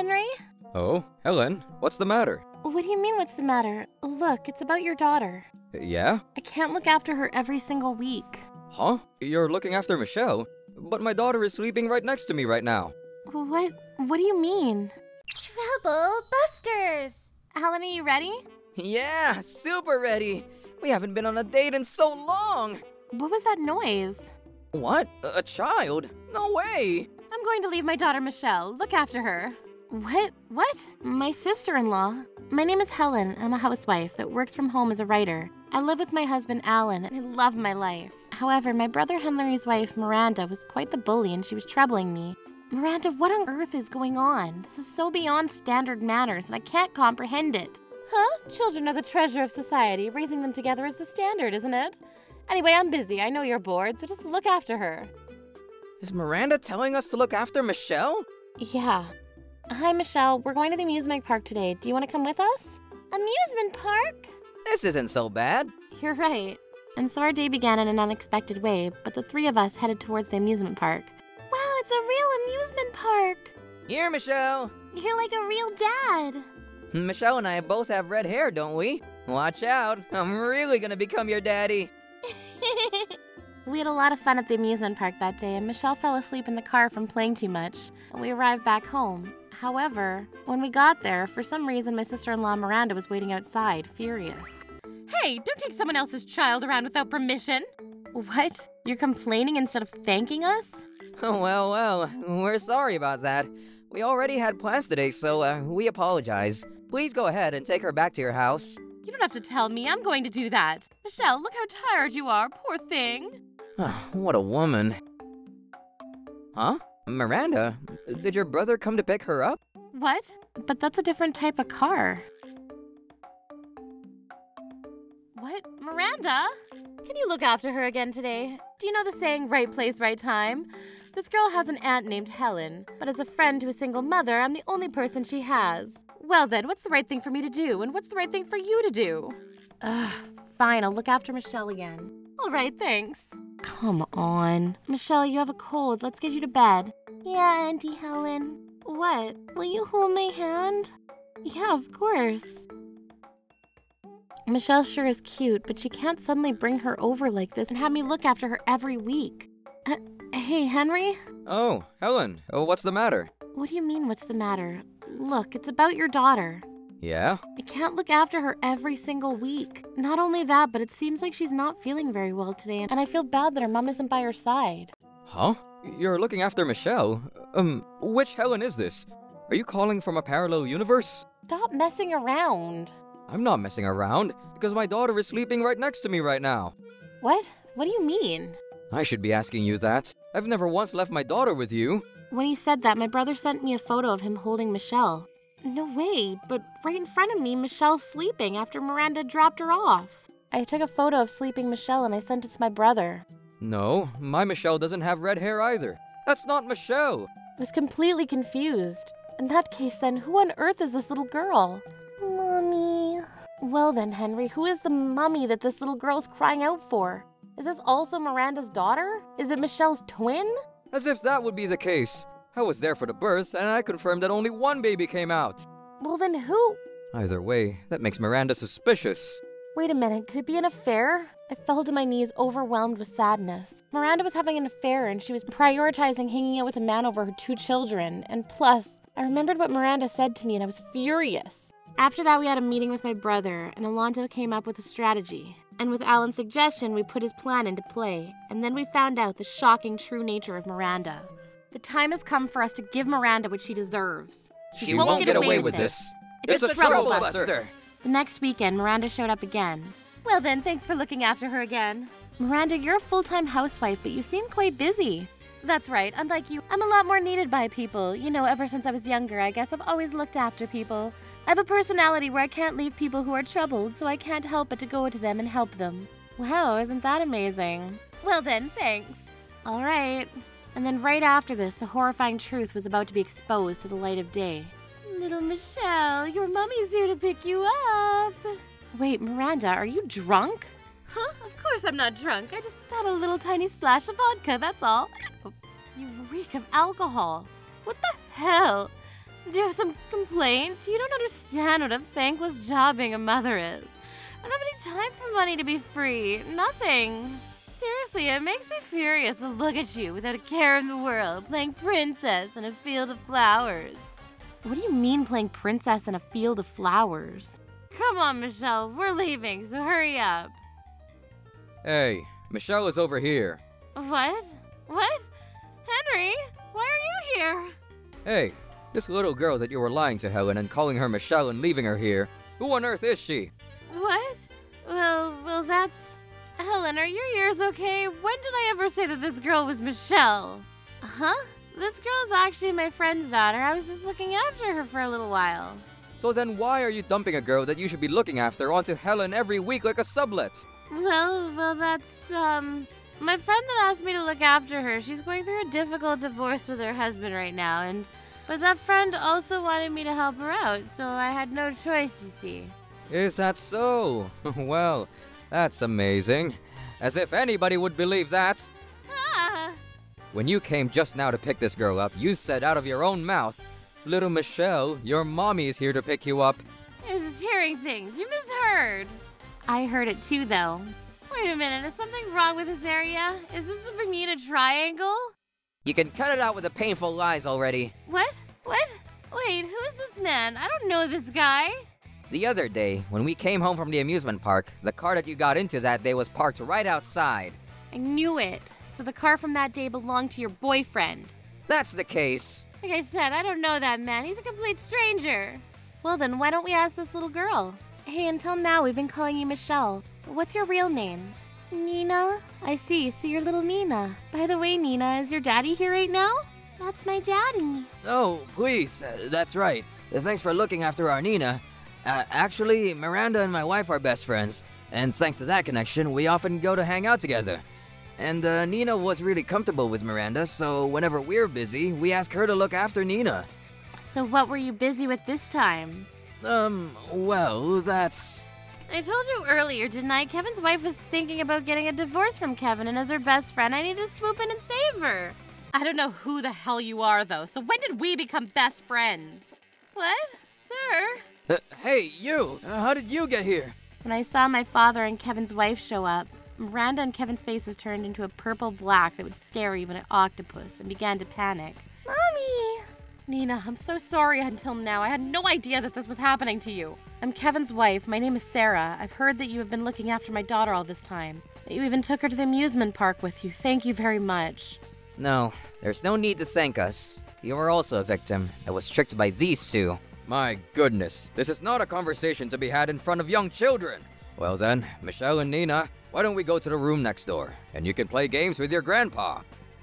Henry? Oh, Helen, what's the matter? What do you mean, what's the matter? Look, it's about your daughter. Yeah? I can't look after her every single week. Huh? You're looking after Michelle? But my daughter is sleeping right next to me right now. What do you mean? Trouble Busters! Helen, are you ready? Yeah, super ready! We haven't been on a date in so long! What was that noise? What? A child? No way! I'm going to leave my daughter Michelle. Look after her. What? My sister-in-law. My name is Helen. I'm a housewife that works from home as a writer. I live with my husband, Alan, and I love my life. However, my brother Henry's wife, Miranda, was quite the bully and she was troubling me. Miranda, what on earth is going on? This is so beyond standard manners and I can't comprehend it. Huh? Children are the treasure of society. Raising them together is the standard, isn't it? Anyway, I'm busy. I know you're bored, so just look after her. Is Miranda telling us to look after Michelle? Yeah. Hi, Michelle. We're going to the amusement park today. Do you want to come with us? Amusement park? This isn't so bad. You're right. And so our day began in an unexpected way, but the three of us headed towards the amusement park. Wow, it's a real amusement park! Here, Michelle! You're like a real dad! Michelle and I both have red hair, don't we? Watch out, I'm really gonna become your daddy! We had a lot of fun at the amusement park that day, and Michelle fell asleep in the car from playing too much, and we arrived back home. However, when we got there, for some reason my sister-in-law Miranda was waiting outside, furious. Hey, don't take someone else's child around without permission! What? You're complaining instead of thanking us? Well, we're sorry about that. We already had plans today, so we apologize. Please go ahead and take her back to your house. You don't have to tell me, I'm going to do that. Michelle, look how tired you are, poor thing. What a woman. Huh? Miranda, did your brother come to pick her up? What? But that's a different type of car. What? Miranda? Can you look after her again today? Do you know the saying, right place, right time? This girl has an aunt named Helen, but as a friend to a single mother, I'm the only person she has. Well then, what's the right thing for me to do, and what's the right thing for you to do? Ugh, fine, I'll look after Michelle again. All right, thanks. Come on. Michelle, you have a cold. Let's get you to bed. Yeah, Auntie Helen. What? Will you hold my hand? Yeah, of course. Michelle sure is cute, but she can't suddenly bring her over like this and have me look after her every week. Hey, Henry? Oh, Helen. What's the matter? What do you mean, what's the matter? Look, it's about your daughter. Yeah? I can't look after her every single week. Not only that, but it seems like she's not feeling very well today, and I feel bad that her mom isn't by her side. Huh? You're looking after Michelle? Which Helen is this? Are you calling from a parallel universe? Stop messing around. I'm not messing around, because my daughter is sleeping right next to me right now. What? What do you mean? I should be asking you that. I've never once left my daughter with you. When he said that, my brother sent me a photo of him holding Michelle. No way, but right in front of me, Michelle's sleeping after Miranda dropped her off. I took a photo of sleeping Michelle and I sent it to my brother. No, my Michelle doesn't have red hair either. That's not Michelle. I was completely confused. In that case then, who on earth is this little girl? Mommy. Well then, Henry, who is the mommy that this little girl's crying out for? Is this also Miranda's daughter? Is it Michelle's twin? As if that would be the case. I was there for the birth, and I confirmed that only one baby came out. Well then who? Either way, that makes Miranda suspicious. Wait a minute, could it be an affair? I fell to my knees overwhelmed with sadness. Miranda was having an affair and she was prioritizing hanging out with a man over her two children. And plus, I remembered what Miranda said to me and I was furious. After that, we had a meeting with my brother, and Alonso came up with a strategy. And with Alan's suggestion, we put his plan into play, and then we found out the shocking true nature of Miranda. The time has come for us to give Miranda what she deserves. She won't get away with this. It's a trouble buster! The next weekend, Miranda showed up again. Well then, thanks for looking after her again. Miranda, you're a full-time housewife, but you seem quite busy. That's right, unlike you, I'm a lot more needed by people. You know, ever since I was younger, I guess I've always looked after people. I have a personality where I can't leave people who are troubled, so I can't help but to go to them and help them. Wow, isn't that amazing? Well then, thanks. All right. And then right after this, the horrifying truth was about to be exposed to the light of day. Little Michelle, your mommy's here to pick you up. Wait, Miranda, are you drunk? Huh? Of course I'm not drunk. I just had a little tiny splash of vodka, that's all. You reek of alcohol. What the hell? Do you have some complaint? You don't understand what a thankless job being a mother is. I don't have any time for money to be free. Nothing. Seriously, it makes me furious to look at you without a care in the world, playing princess in a field of flowers. What do you mean playing princess in a field of flowers? Come on, Michelle, we're leaving, so hurry up. Hey, Michelle is over here. What? What? Henry, why are you here? Hey, this little girl that you were lying to Helen and calling her Michelle and leaving her here, who on earth is she? What? Well, that's... Helen, are your ears okay? When did I ever say that this girl was Michelle? Huh? This girl's actually my friend's daughter. I was just looking after her for a little while. So then why are you dumping a girl that you should be looking after onto Helen every week like a sublet? Well, that's, my friend that asked me to look after her, she's going through a difficult divorce with her husband right now, but that friend also wanted me to help her out, so I had no choice, you see. Is that so? Well, that's amazing. As if anybody would believe that. Ah. When you came just now to pick this girl up, you said out of your own mouth, "Little Michelle, your mommy is here to pick you up." I was just hearing things. You misheard. I heard it too, though. Wait a minute, is something wrong with this area? Is this the Bermuda Triangle? You can cut it out with the painful lies already. What? What? Wait, who is this man? I don't know this guy. The other day, when we came home from the amusement park, the car that you got into that day was parked right outside. I knew it. So the car from that day belonged to your boyfriend. That's the case. Like I said, I don't know that man. He's a complete stranger. Well then, why don't we ask this little girl? Hey, until now we've been calling you Michelle. What's your real name? Nina. I see, so you're little Nina. By the way, Nina, is your daddy here right now? That's my daddy. Oh, please, that's right. Thanks for looking after our Nina. Actually, Miranda and my wife are best friends, and thanks to that connection, we often go to hang out together. And Nina was really comfortable with Miranda, so whenever we're busy, we ask her to look after Nina. So what were you busy with this time? Well, that's... I told you earlier, didn't I? Kevin's wife was thinking about getting a divorce from Kevin, and as her best friend, I need to swoop in and save her. I don't know who the hell you are, though, so when did we become best friends? What? Sir? Hey, you! How did you get here? When I saw my father and Kevin's wife show up, Miranda and Kevin's faces turned into a purple black that would scare even an octopus and began to panic. Mommy! Nina, I'm so sorry until now. I had no idea that this was happening to you. I'm Kevin's wife. My name is Sarah. I've heard that you have been looking after my daughter all this time. That you even took her to the amusement park with you. Thank you very much. No, there's no need to thank us. You were also a victim that was tricked by these two. My goodness, this is not a conversation to be had in front of young children. Well then, Michelle and Nina, why don't we go to the room next door, and you can play games with your grandpa.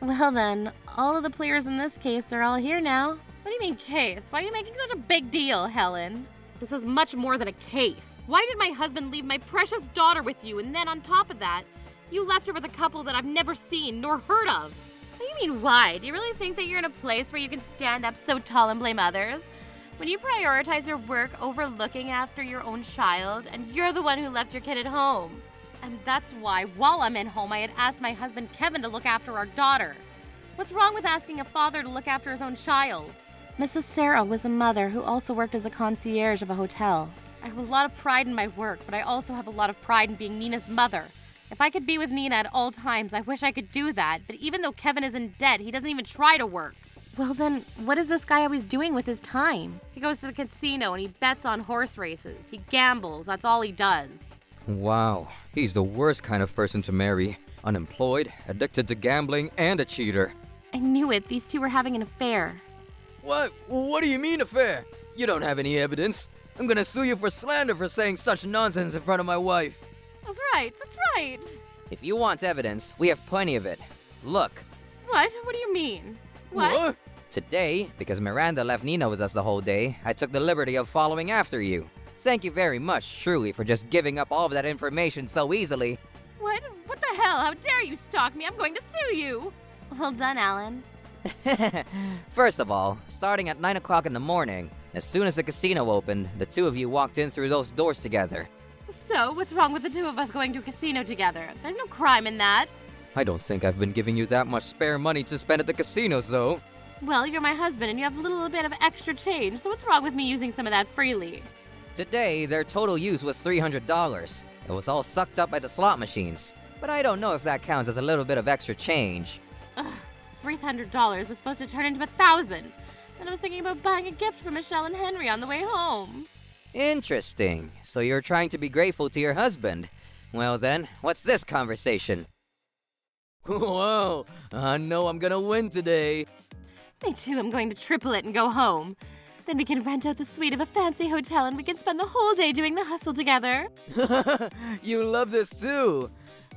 Well then, all of the players in this case are all here now. What do you mean case? Why are you making such a big deal, Helen? This is much more than a case. Why did my husband leave my precious daughter with you, and then on top of that, you left her with a couple that I've never seen nor heard of? What do you mean why? Do you really think that you're in a place where you can stand up so tall and blame others? When you prioritize your work over looking after your own child, and you're the one who left your kid at home. And that's why, while I'm at home, I had asked my husband Kevin to look after our daughter. What's wrong with asking a father to look after his own child? Mrs. Sarah was a mother who also worked as a concierge of a hotel. I have a lot of pride in my work, but I also have a lot of pride in being Nina's mother. If I could be with Nina at all times, I wish I could do that, but even though Kevin is in debt, he doesn't even try to work. Well then, what is this guy always doing with his time? He goes to the casino and he bets on horse races. He gambles, that's all he does. Wow, he's the worst kind of person to marry. Unemployed, addicted to gambling, and a cheater. I knew it, these two were having an affair. What? What do you mean affair? You don't have any evidence. I'm gonna sue you for slander for saying such nonsense in front of my wife. That's right, that's right. If you want evidence, we have plenty of it. Look. What? What do you mean? What? Today, because Miranda left Nina with us the whole day, I took the liberty of following after you. Thank you very much, truly, for just giving up all of that information so easily. What? What the hell? How dare you stalk me? I'm going to sue you! Well done, Alan. First of all, starting at 9 o'clock in the morning, as soon as the casino opened, the two of you walked in through those doors together. So, what's wrong with the two of us going to a casino together? There's no crime in that. I don't think I've been giving you that much spare money to spend at the casinos, though. Well, you're my husband and you have a little bit of extra change, so what's wrong with me using some of that freely? Today, their total use was $300. It was all sucked up by the slot machines. But I don't know if that counts as a little bit of extra change. Ugh, $300 was supposed to turn into $1,000. And I was thinking about buying a gift for Michelle and Henry on the way home. Interesting. So you're trying to be grateful to your husband. Well then, what's this conversation? Whoa, I know I'm gonna win today. Me too, I'm going to triple it and go home. Then we can rent out the suite of a fancy hotel and we can spend the whole day doing the hustle together. You love this too.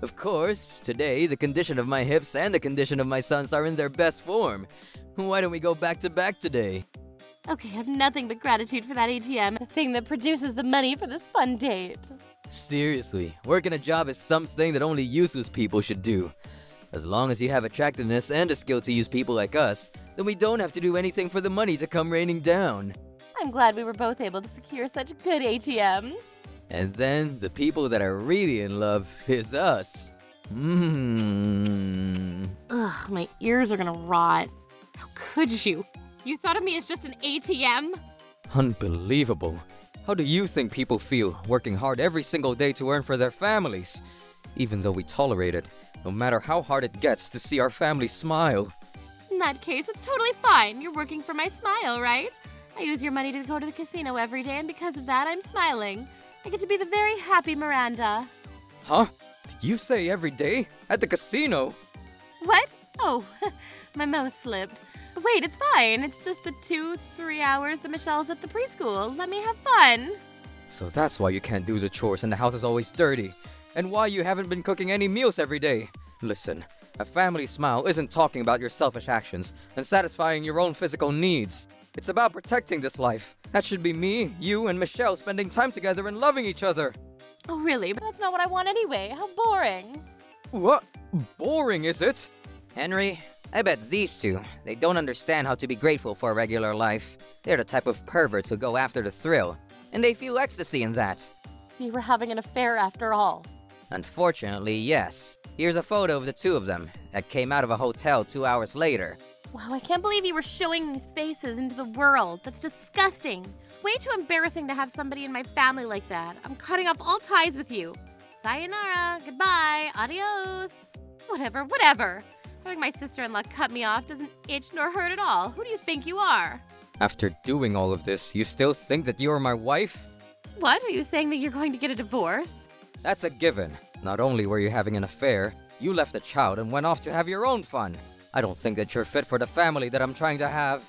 Of course, today the condition of my hips and the condition of my sons are in their best form. Why don't we go back to back today? Okay, I have nothing but gratitude for that ATM, the thing that produces the money for this fun date. Seriously, working a job is something that only useless people should do. As long as you have attractiveness and a skill to use people like us, then we don't have to do anything for the money to come raining down. I'm glad we were both able to secure such good ATMs. And then the people that are really in love is us. Ugh, my ears are gonna rot. How could you? You thought of me as just an ATM? Unbelievable. How do you think people feel working hard every single day to earn for their families? Even though we tolerate it, no matter how hard it gets to see our family smile. In that case, it's totally fine. You're working for my smile, right? I use your money to go to the casino every day, and because of that, I'm smiling. I get to be the very happy Miranda. Huh? Did you say every day? At the casino? What? Oh, my mouth slipped. But wait, it's fine. It's just the 2-3 hours that Michelle's at the preschool. Let me have fun. So that's why you can't do the chores and the house is always dirty. And why you haven't been cooking any meals every day. Listen, a family smile isn't talking about your selfish actions and satisfying your own physical needs. It's about protecting this life. That should be me, you, and Michelle spending time together and loving each other. Oh really? But that's not what I want anyway. How boring. What? Boring, is it? Henry, I bet these two, they don't understand how to be grateful for a regular life. They're the type of perverts who go after the thrill. And they feel ecstasy in that. So you were having an affair after all. Unfortunately, yes. Here's a photo of the two of them that came out of a hotel 2 hours later. Wow, I can't believe you were showing these faces into the world. That's disgusting. It's way too embarrassing to have somebody in my family like that. I'm cutting off all ties with you. Sayonara, goodbye, adios. Whatever, whatever. Having my sister-in-law cut me off doesn't itch nor hurt at all. Who do you think you are? After doing all of this, you still think that you are my wife? What? Are you saying that you're going to get a divorce? That's a given. Not only were you having an affair, you left the child and went off to have your own fun. I don't think that you're fit for the family that I'm trying to have.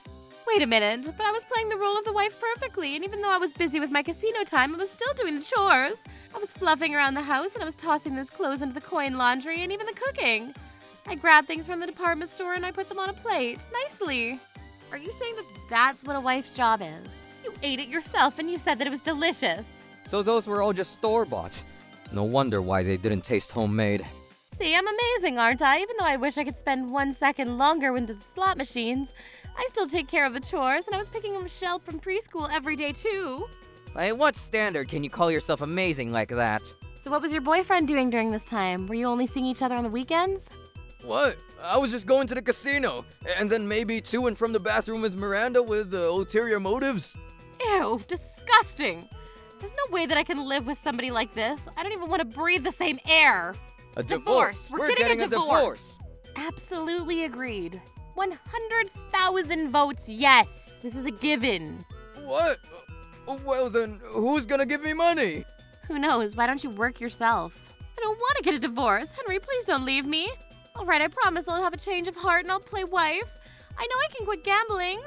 Wait a minute, but I was playing the role of the wife perfectly, and even though I was busy with my casino time, I was still doing the chores. I was fluffing around the house, and I was tossing those clothes into the coin laundry and even the cooking. I grabbed things from the department store and I put them on a plate, nicely. Are you saying that that's what a wife's job is? You ate it yourself and you said that it was delicious. So those were all just store-bought. No wonder why they didn't taste homemade. See, I'm amazing, aren't I? Even though I wish I could spend 1 second longer with the slot machines, I still take care of the chores, and I was picking up Michelle from preschool every day, too. By what standard can you call yourself amazing like that? So what was your boyfriend doing during this time? Were you only seeing each other on the weekends? What? I was just going to the casino, and then maybe to and from the bathroom with Miranda with ulterior motives. Ew, disgusting. There's no way that I can live with somebody like this. I don't even want to breathe the same air. A divorce. We're getting a divorce. Absolutely agreed. 100,000 votes, yes. This is a given. What? Well then, who's gonna give me money? Who knows? Why don't you work yourself? I don't want to get a divorce. Henry, please don't leave me. All right, I promise I'll have a change of heart and I'll play wife. I know I can quit gambling.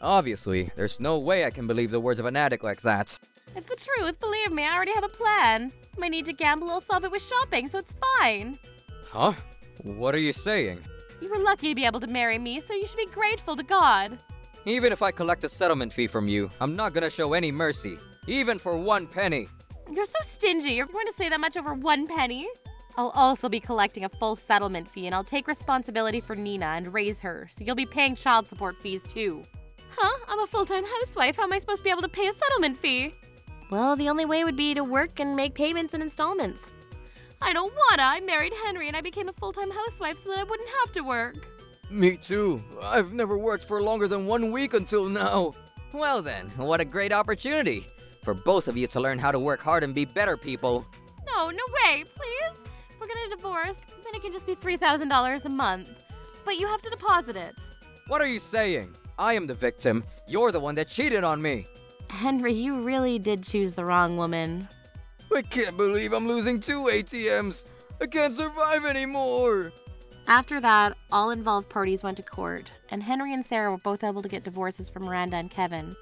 Obviously, there's no way I can believe the words of an addict like that. It's the truth, believe me, I already have a plan. My need to gamble will solve it with shopping, so it's fine. Huh? What are you saying? You were lucky to be able to marry me, so you should be grateful to God. Even if I collect a settlement fee from you, I'm not gonna show any mercy. Even for 1 penny. You're so stingy, you're going to say that much over 1 penny? I'll also be collecting a full settlement fee, and I'll take responsibility for Nina and raise her, so you'll be paying child support fees too. Huh? I'm a full-time housewife, how am I supposed to be able to pay a settlement fee? Well, the only way would be to work and make payments in installments. I don't wanna! I married Henry and I became a full-time housewife so that I wouldn't have to work. Me too. I've never worked for longer than 1 week until now. Well then, what a great opportunity for both of you to learn how to work hard and be better people. No, no way, please. We're gonna divorce, then it can just be $3,000 a month. But you have to deposit it. What are you saying? I am the victim. You're the one that cheated on me. Henry, you really did choose the wrong woman. I can't believe I'm losing 2 ATMs. I can't survive anymore. After that, all involved parties went to court, and Henry and Sarah were both able to get divorces from Miranda and Kevin.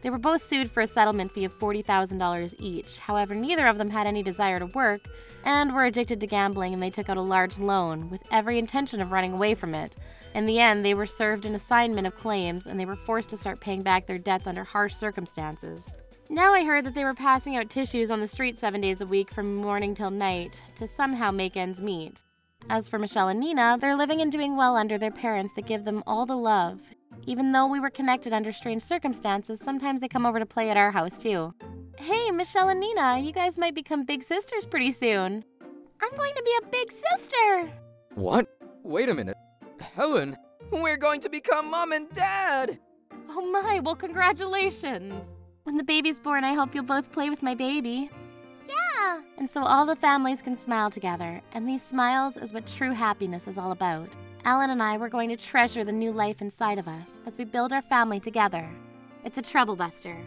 They were both sued for a settlement fee of $40,000 each. However, neither of them had any desire to work and were addicted to gambling, and they took out a large loan with every intention of running away from it. In the end, they were served an assignment of claims, and they were forced to start paying back their debts under harsh circumstances. Now I heard that they were passing out tissues on the street 7 days a week from morning till night to somehow make ends meet. As for Michelle and Nina, they're living and doing well under their parents that give them all the love. Even though we were connected under strange circumstances, sometimes they come over to play at our house too. Hey, Michelle and Nina, you guys might become big sisters pretty soon. I'm going to be a big sister! What? Wait a minute. Helen, we're going to become mom and dad! Oh my, well congratulations! When the baby's born, I hope you'll both play with my baby. Yeah! And so all the families can smile together, and these smiles is what true happiness is all about. Alan and I were going to treasure the new life inside of us as we build our family together. It's a trouble buster.